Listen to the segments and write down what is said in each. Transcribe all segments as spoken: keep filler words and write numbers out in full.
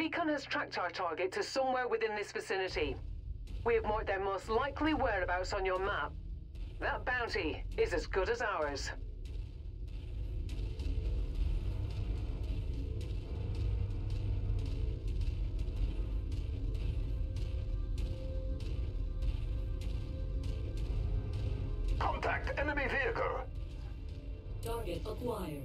Recon has tracked our target to somewhere within this vicinity. We have marked their most likely whereabouts on your map. That bounty is as good as ours. Contact enemy vehicle. Target acquired.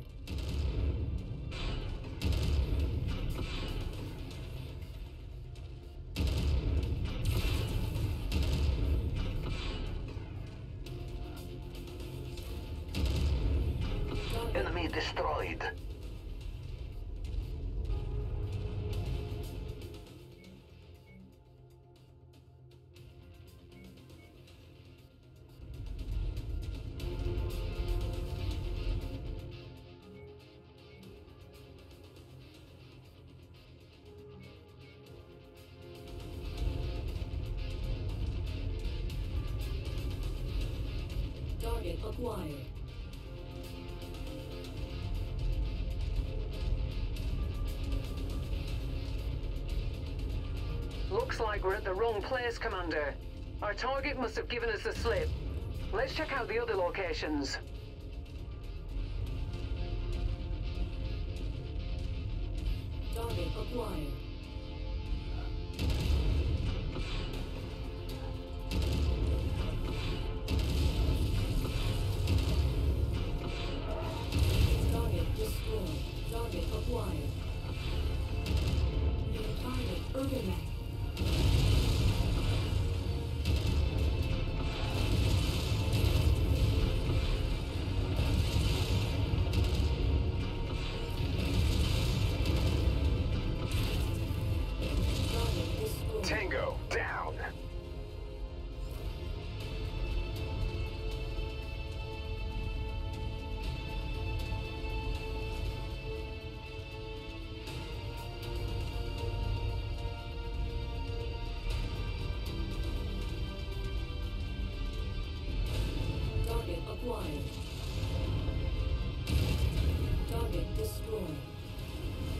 Enemy destroyed. Target acquired. Looks like we're at the wrong place, Commander. Our target must have given us the slip. Let's check out the other locations. Target acquired. Target destroyed. Target acquired. New target overlapped. Tango down. Target acquired. Target destroyed.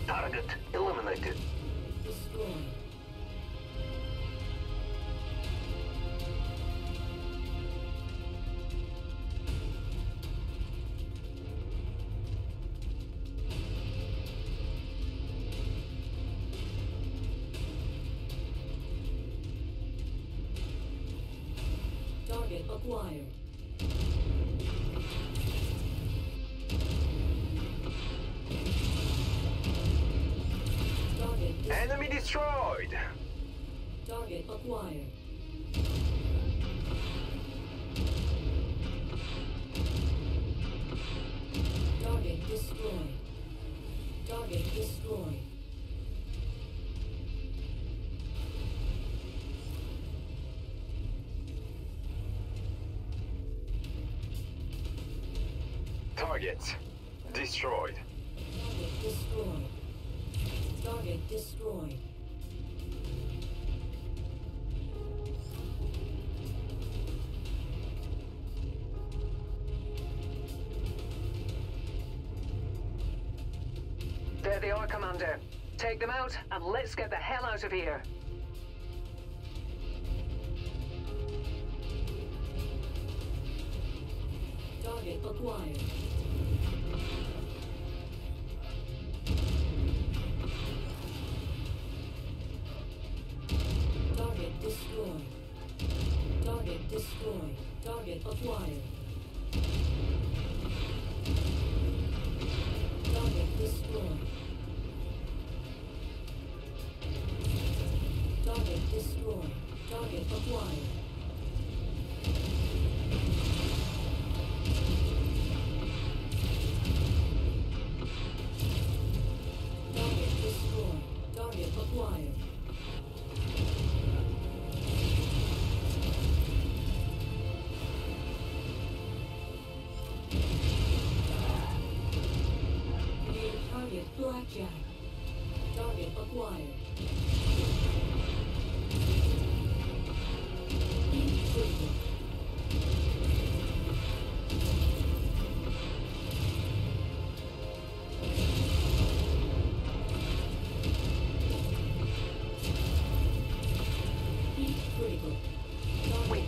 Target eliminated. Destroyed. Target acquired. Target enemy destroyed. Target acquired. Target destroyed. Target destroyed. Target destroyed. Target destroyed. Target destroyed. There they are, Commander. Take them out and let's get the hell out of here. Target acquired. Target destroyed. Target destroyed. Target acquired. Target destroyed. Target destroyed. Target acquired. Blackjack. Target acquired.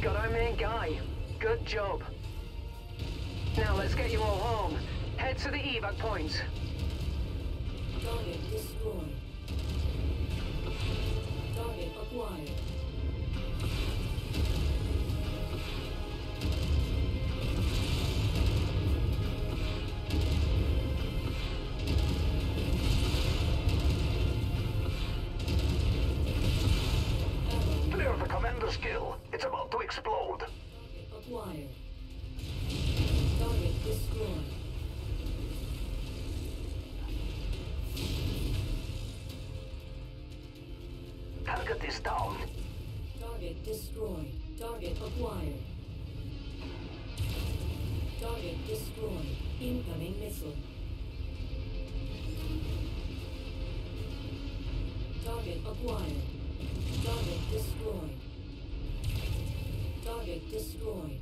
got our main guy. Good job. Now let's get you all home. Head to the evac points. Target destroyed. Target acquired. Clear the commander's kill. It's about to explode. Target acquired. Target destroyed. Target is down. Target destroyed. Target acquired. Target destroyed. Incoming missile. Target acquired. Target destroyed. Target destroyed.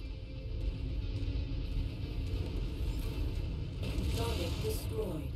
Target destroyed.